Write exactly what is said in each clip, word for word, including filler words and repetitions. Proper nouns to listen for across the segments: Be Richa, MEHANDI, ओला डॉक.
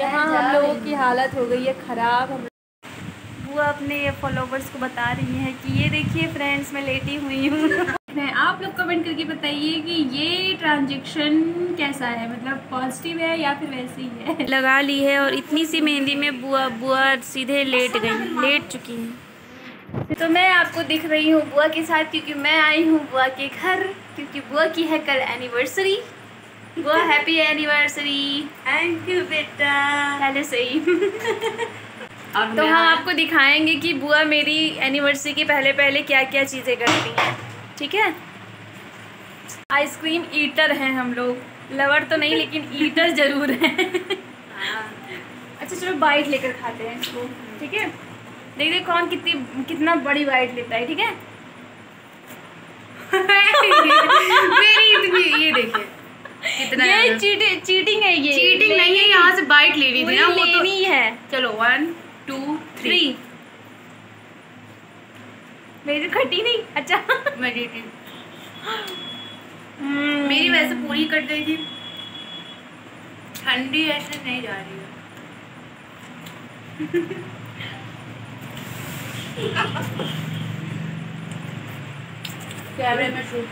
यहाँ हम लोगों की हालत हो गई है ख़राब। हम बुआ अपने फॉलोवर्स को बता रही हैं कि ये देखिए फ्रेंड्स मैं लेटी हुई हूँ। आप लोग कमेंट करके बताइए कि ये ट्रांजेक्शन कैसा है, मतलब पॉजिटिव है या फिर वैसे ही है। लगा ली है और इतनी सी मेहंदी में बुआ बुआ सीधे लेट गई, लेट चुकी हैं। तो मैं आपको दिख रही हूँ बुआ के साथ क्योंकि मैं आई हूँ बुआ के घर, क्योंकि बुआ की है कल एनिवर्सरी। बुआ हैप्पी एनिवर्सरी। थैंक यू बेटा, पहले से ही। तो हम आपको दिखाएंगे कि बुआ मेरी एनिवर्सरी के पहले पहले क्या क्या चीज़ें करती हैं, ठीक है। आइसक्रीम ईटर हैं हम लोग, लवर तो नहीं लेकिन ईटर ज़रूर हैं। अच्छा चलो बाइट लेकर खाते हैं इसको, ठीक है। देखिए कौन कितनी कितना बड़ी बाइट लेता है, ठीक है। मेरी इतनी, ये देखिए कितना, ये चीटिंग चीटिंग है, ये चीटिंग नहीं है। यहाँ से बाइट लेनी थी ना, वो तो नहीं है। चलो वन टू थ्री। मेरी कटी नहीं, अच्छा मेरी मेरी वैसे पूरी कट गई थी। ठंडी ऐसे नहीं जा रही है। कैमरे में shoot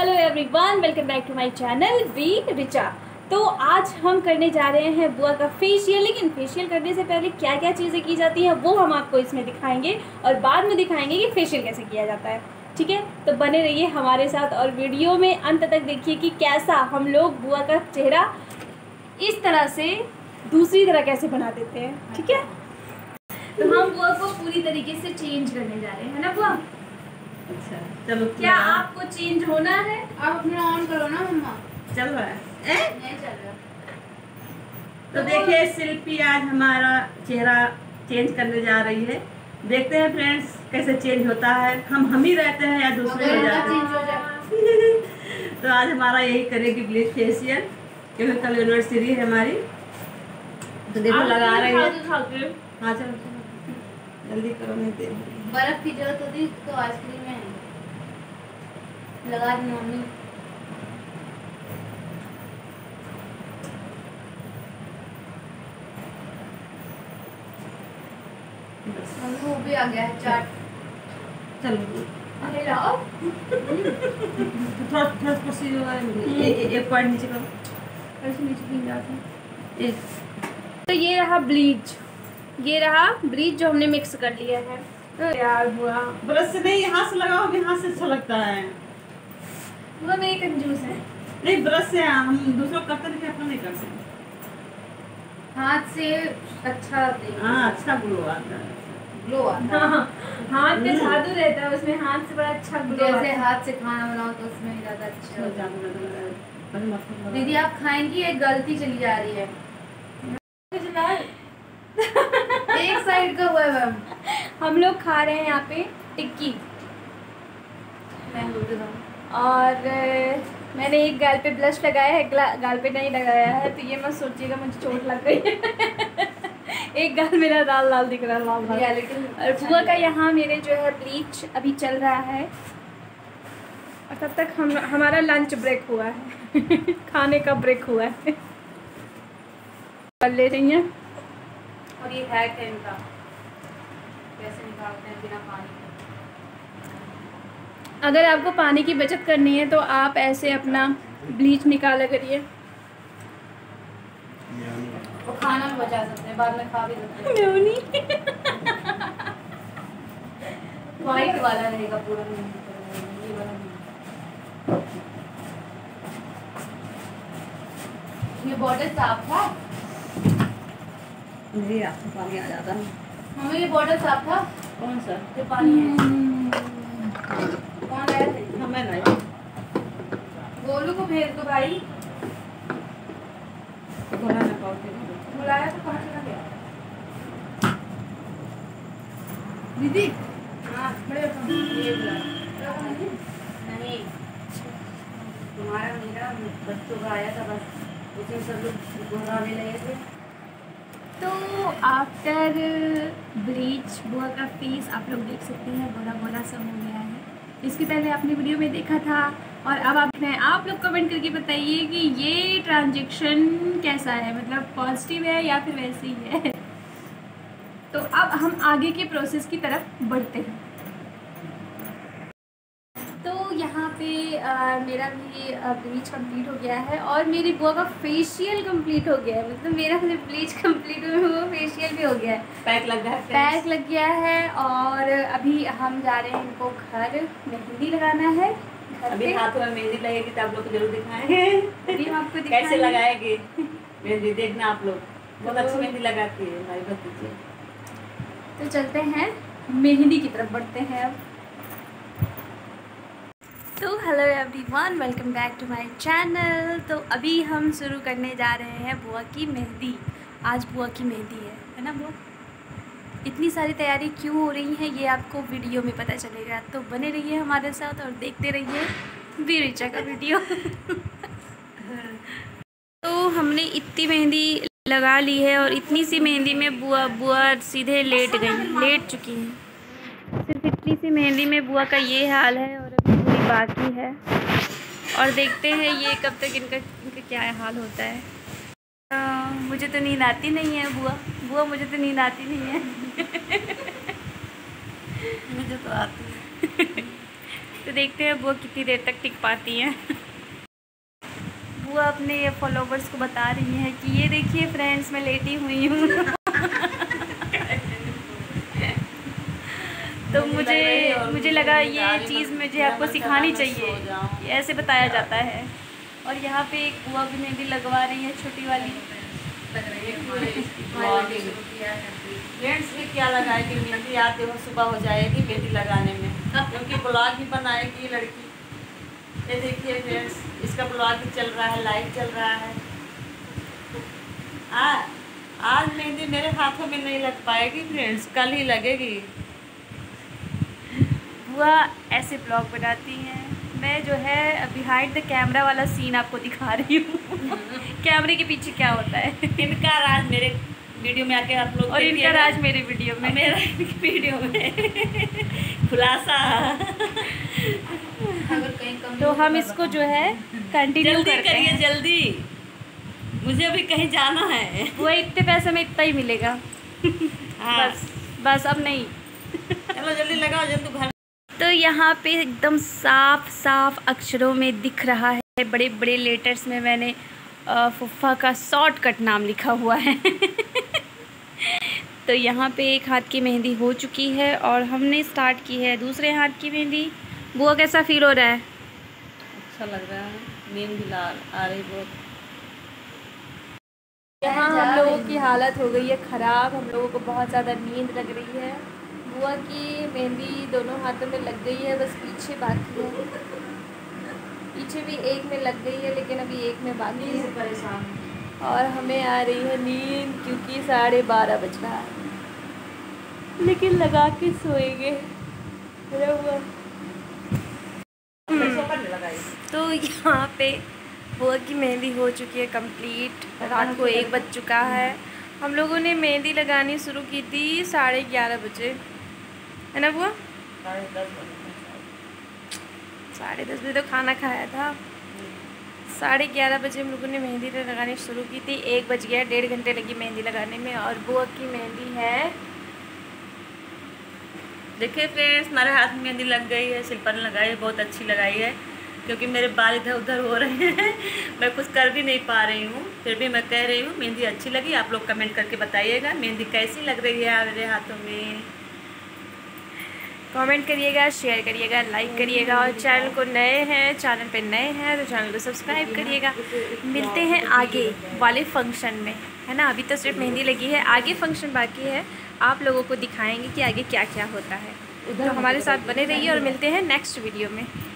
everyone, welcome back to my channel B Richa. तो आज हम करने जा रहे हैं बुआ का फेशियल, लेकिन फेशियल करने से पहले क्या क्या चीज़ें की जाती हैं वो हम आपको इसमें दिखाएंगे और बाद में दिखाएंगे कि फेशियल कैसे किया जाता है, ठीक है। तो बने रहिए हमारे साथ और वीडियो में अंत तक देखिए कि कैसा हम लोग बुआ का चेहरा इस तरह से दूसरी तरह कैसे बना देते हैं, ठीक है। तो हम बुआ को पूरी तरीके से चेंज करने जा रहे हैं, है ना बुआ? अच्छा चलो, क्या आपको चेंज होना है? आप अपना ऑन करो ना मम्मा। चल रहा है? नहीं चल रहा। तो देखिए शिल्पी आज हमारा चेहरा चेंज करने जा रही है। देखते हैं फ्रेंड्स कैसे चेंज होता है, हम हम ही रहते हैं या दूसरे हो जाते हैं। तो आज हमारा यही करेगी ब्लीच फेशियल, क्योंकि कल यूनिवर्सिटी है हमारी। तो देखो लगा रही है। हाँ चलो जल्दी करो, नहीं दे बर्फ की जरूरत होती तो आइसक्रीम में लगा दी मम्मी। वो भी आ गया है चाट। चलो अरे लाओ थोड़ा थोड़ा कुर्सी लगाएंगे, एक पॉइंट नीचे करो, ऐसे नीचे गिर जाते हैं। तो ये रहा ब्लीच, ये रहा ब्लीच जो हमने मिक्स कर लिया है। यार बुआ ब्रश से नहीं, हाथ से लगाओगे, हाथ से अच्छा लगता है। वो मेरी कंजूस है। नहीं ब्रश से हम दूसरों करते नहीं, अपना नहीं कर सकते। हाथ से अच्छा, हाँ अच्छा ग्लो आता है, ग्लो आता है। हाथ पे जादू रहता है, उसमें हाथ से बड़ा अच्छा ग्लो आता है। जैसे हाथ से खाना बनाओ तो उसमें ज़्यादा अच्छा जादू लगता है। दीदी आप खाएंगी, एक गलती चली जा रही है, एक साइड का हुआ है। हम लोग खा रहे हैं यहाँ पे टिक्की, और मैंने एक गाल पे ब्लश लगाया है, गाल पे नहीं लगाया है। तो ये मत सोचिएगा मुझे चोट लग गई है। एक गाल मेरा लाल लाल दिख रहा है, लाल लाल। और बुआ का यहाँ मेरे जो है ब्लीच अभी चल रहा है, और तब तक हम हमारा लंच ब्रेक हुआ है। खाने का ब्रेक हुआ है। ले रही हैं, और ये हैक है इनका, कैसे निकालते हैं बिना पानी के। अगर आपको पानी की बचत करनी है तो आप ऐसे अपना ब्लीच निकाला करिए, और खाना भी बचा सकते हैं, बाद में खा भी सकते हैं। वाइट वाला रहेगा पूरा, ये वाला। ये बॉटल साफ था, मेरी आँख में पानी आ जाता है। मम्मी ये बॉटल साफ था? कौन सा जो पानी है? कौन लाया था? हमें लाया। गोलू को भेज दो भाई, बुला ना पाओगे। बुलाया तो कहाँ चला गया? दीदी हाँ बड़े ये बुलाया नहीं, तुम्हारा मेरा बच्चों का आया था, बस उसमें सब लोग घुमाने लगे थे। तो आफ्टर ब्लीच बोरा का फेस आप लोग देख सकते हैं बोरा बोरा सा हो गया है। इसके पहले आपने वीडियो में देखा था और अब आप आप लोग कमेंट करके बताइए कि ये ट्रांजेक्शन कैसा है, मतलब पॉजिटिव है या फिर वैसे ही है। तो अब हम आगे के प्रोसेस की तरफ बढ़ते हैं। तो यहाँ पे आ, मेरा भी ब्लीच कंप्लीट हो गया है और मेरी बुआ का फेशियल कंप्लीट हो गया है, मतलब मेरा ब्लीच कंप्लीट हो गया, फेशियल भी हो गया है, पैक लग गया है पैक लग गया है और अभी हम जा रहे हैं इनको घर मेहंदी लगाना है। अभी हाथों में मेहंदी लगेगी तो आप लोग को जरूर दिखाएंगे, आपको दिखाएंगे कैसे लगाएगी मेहंदी, देखना आप लोग बहुत अच्छी मेहंदी लगाती है हमारी भतीजी। तो चलते हैं मेहंदी की तरफ बढ़ते हैं अब। तो hello everyone, welcome back to my channel. तो अभी हम शुरू करने जा रहे हैं बुआ की मेहंदी। आज बुआ की मेहंदी है है ना बुआ? इतनी सारी तैयारी क्यों हो रही है ये आपको वीडियो में पता चलेगा, तो बने रहिए हमारे साथ और देखते रहिए बी रिचा का वीडियो। तो हमने इतनी मेहंदी लगा ली है और इतनी सी मेहंदी में बुआ बुआ सीधे लेट गई, लेट चुकी हैं। सिर्फ इतनी सी मेहंदी में बुआ का ये हाल है और अभी पूरी बाकी है और देखते हैं ये कब तक इनका इनका क्या हाल होता है। आ, मुझे तो नींद आती नहीं है बुआ बुआ मुझे तो नींद आती नहीं है। मुझे तो आती है। तो देखते हैं बुआ कितनी देर तक टिक पाती हैं। बुआ अपने फॉलोवर्स को बता रही हैं कि ये देखिए फ्रेंड्स मैं लेटी हुई हूँ। तो मुझे मुझे लगा ये चीज़ मुझे आपको सिखानी चाहिए, ऐसे बताया जाता है। और यहाँ पे एक बुआ भी मेहंदी लगवा रही है छोटी वाली। फ्रेंड्स भी क्या लगाएगी मेहंदी, आते हो सुबह हो जाएगी मेहंदी लगाने में, क्योंकि ब्लॉग भी बनाएगी लड़की। ये देखिए फ्रेंड्स इसका ब्लॉग भी चल रहा है, लाइव चल रहा है। आ, आज मेहंदी मेरे हाथों में नहीं लग पाएगी फ्रेंड्स, कल ही लगेगी। बुआ ऐसे ब्लॉग बनाती हैं, मैं जो है बिहाइंड द कैमरा वाला सीन आपको दिखा रही हूँ। कैमरे के पीछे क्या होता है। इनका राज मेरे वीडियो में आके आप लोग, और इनका राज मेरे वीडियो में, मेरा इनकी वीडियो में खुलासा। तो हम इसको जो है कंटिन्यू करिए जल्दी, मुझे अभी कहीं जाना है। वो इतने पैसे में इतना ही मिलेगा। हाँ। बस बस अब नहीं, चलो जल्दी लगाओ जल्दी घर। तो यहाँ पे एकदम साफ साफ अक्षरों में दिख रहा है, बड़े बड़े लेटर्स में मैंने फुफ्फा का शॉर्टकट नाम लिखा हुआ है। तो यहाँ पे एक हाथ की मेहंदी हो चुकी है और हमने स्टार्ट की है दूसरे हाथ की मेहंदी। बुआ कैसा फील हो रहा है? अच्छा लग रहा है, नींद भी आ रही बहुत। यहाँ हम लोगों की हालत हो गई है ख़राब, हम लोगों को बहुत ज़्यादा नींद लग रही है। बुआ की मेहंदी दोनों हाथों में लग गई है, बस पीछे बाकी है। पीछे भी एक में लग गई है लेकिन अभी एक में बाकी है। परेशान और हमें आ रही है नींद क्योंकि साढ़े बारह बज रहा है, लेकिन लगा के सोएंगे। हुआ तो यहाँ पे बुआ की मेहंदी हो चुकी है कंप्लीट। रात को एक बज चुका है, हम लोगों ने मेहंदी लगानी शुरू की थी साढ़े ग्यारह बजे, है ना बुआ? साढ़े दस बजे तो खाना खाया था। साढ़े ग्यारह बजे हम लोगों ने मेहंदी लगानी शुरू की थी, एक बज गया, डेढ़ घंटे लगी मेहंदी लगाने में। और बुआ की मेहंदी है, देखिए फ्रेंड्स हमारे हाथ में मेहंदी लग गई है। शिल्पा ने लगाई है, बहुत अच्छी लगाई है, क्योंकि मेरे बाल इधर उधर हो रहे हैं, मैं कुछ कर भी नहीं पा रही हूँ। फिर भी मैं कह रही हूँ मेहंदी अच्छी लगी, आप लोग कमेंट करके बताइएगा मेहंदी कैसी लग रही है मेरे हाथों में। कमेंट करिएगा, शेयर करिएगा, लाइक करिएगा। और चैनल को नए हैं चैनल पे नए हैं तो चैनल को सब्सक्राइब करिएगा। मिलते हैं आगे वाले फंक्शन में, है ना? अभी तो सिर्फ मेहंदी लगी है, आगे फंक्शन बाकी है, आप लोगों को दिखाएंगे कि आगे क्या क्या होता है। तो हमारे साथ बने रहिए और मिलते हैं नेक्स्ट वीडियो में।